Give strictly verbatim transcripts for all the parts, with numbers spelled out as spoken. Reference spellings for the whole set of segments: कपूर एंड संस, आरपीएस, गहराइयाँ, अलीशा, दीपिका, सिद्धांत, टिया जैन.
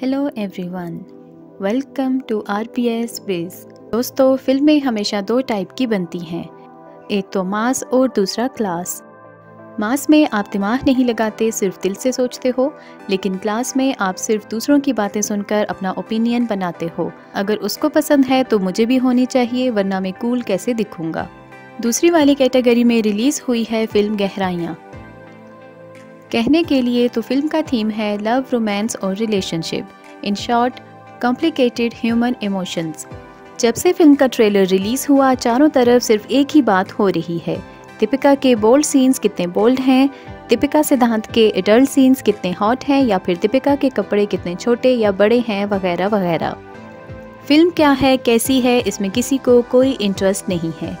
Hello everyone, welcome to आरपीएस Vij. दोस्तों, फिल्में हमेशा दो टाइप की बनती हैं, एक तो मास और दूसरा क्लास। मास में आप दिमाग नहीं लगाते, सिर्फ दिल से सोचते हो, लेकिन क्लास में आप सिर्फ दूसरों की बातें सुनकर अपना ओपिनियन बनाते हो। अगर उसको पसंद है तो मुझे भी होनी चाहिए, वरना मैं कूल कैसे दिखूँगा। दूसरी वाली कैटेगरी में रिलीज़ हुई है फिल्म गहराइयाँ। कहने के लिए तो फिल्म का थीम है लव, रोमांस और relationship, in short complicated human emotions. जब से फिल्म का ट्रेलर रिलीज़ हुआ, चारों तरफ सिर्फ एक ही बात हो रही है। दीपिका के बोल्ड सीन्स कितने बोल्ड हैं, दीपिका सिद्धांत के एडल्ट सीन्स कितने हॉट हैं, या फिर दीपिका के कपड़े कितने छोटे या बड़े हैं, वगैरह वगैरह। फिल्म क्या है, कैसी है, इसमें किसी को कोई इंटरेस्ट नहीं है।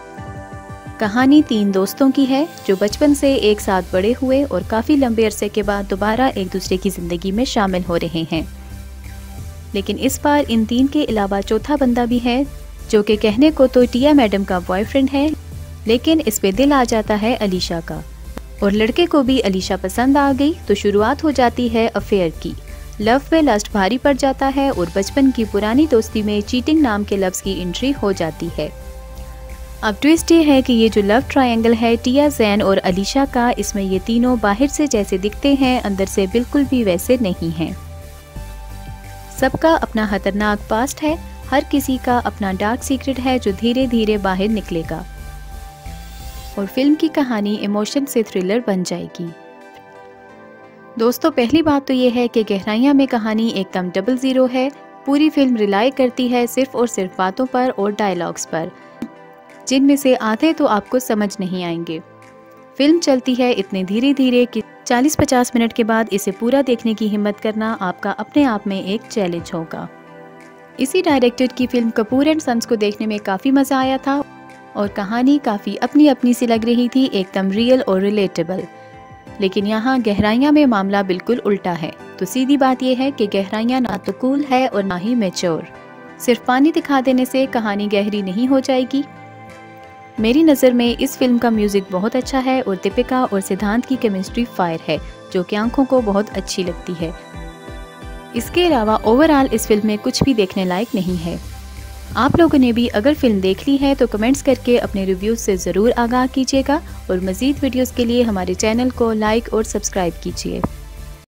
कहानी तीन दोस्तों की है जो बचपन से एक साथ बड़े हुए और काफ़ी लंबे अरसे के बाद दोबारा एक दूसरे की ज़िंदगी में शामिल हो रहे हैं। लेकिन इस बार इन तीन के अलावा चौथा बंदा भी है, जो कि कहने को तो टिया मैडम का बॉयफ्रेंड है, लेकिन इस पे दिल आ जाता है अलीशा का, और लड़के को भी अलीशा पसंद आ गई। तो शुरुआत हो जाती है अफेयर की। लव पे लस्ट भारी पड़ जाता है और बचपन की पुरानी दोस्ती में चीटिंग नाम के लफ्ज़ की एंट्री हो जाती है। अब ट्विस्ट ये है कि ये जो लव ट्रायंगल है टिया, जैन और अलीशा का, इसमें ये तीनों बाहर से जैसे दिखते हैं, अंदर से बिल्कुल भी वैसे नहीं हैं। सबका अपना खतरनाक पास्ट है, हर किसी का अपना डार्क सीक्रेट है जो धीरे धीरे बाहर निकलेगा, और फिल्म की कहानी इमोशन से थ्रिलर बन जाएगी। दोस्तों, पहली बात तो ये है कि गहराइयाँ में कहानी एकदम डबल ज़ीरो है। पूरी फिल्म रिलाई करती है सिर्फ और सिर्फ बातों पर और डायलॉग्स पर, जिनमें से आधे तो आपको समझ नहीं आएंगे। फिल्म चलती है इतने धीरे धीरे कि चालीस पचास मिनट के बाद इसे पूरा देखने की हिम्मत करना आपका अपने आप में एक चैलेंज होगा। इसी डायरेक्टर की फिल्म कपूर एंड संस को देखने में काफ़ी मज़ा आया था, और कहानी काफ़ी अपनी अपनी सी लग रही थी, एकदम रियल और रिलेटेबल। लेकिन यहाँ गहराइयाँ में मामला बिल्कुल उल्टा है। तो सीधी बात यह है कि गहराइयाँ ना तो कूल है और ना ही मैच्योर। सिर्फ पानी दिखा देने से कहानी गहरी नहीं हो जाएगी। मेरी नज़र में इस फिल्म का म्यूज़िक बहुत अच्छा है, और दीपिका और सिद्धांत की केमिस्ट्री फायर है, जो कि आंखों को बहुत अच्छी लगती है। इसके अलावा ओवरऑल इस फिल्म में कुछ भी देखने लायक नहीं है। आप लोगों ने भी अगर फिल्म देख ली है तो कमेंट्स करके अपने रिव्यूज़ से ज़रूर आगाह कीजिएगा, और मज़ीद वीडियोज़ के लिए हमारे चैनल को लाइक और सब्सक्राइब कीजिए।